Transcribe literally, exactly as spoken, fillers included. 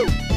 Woo!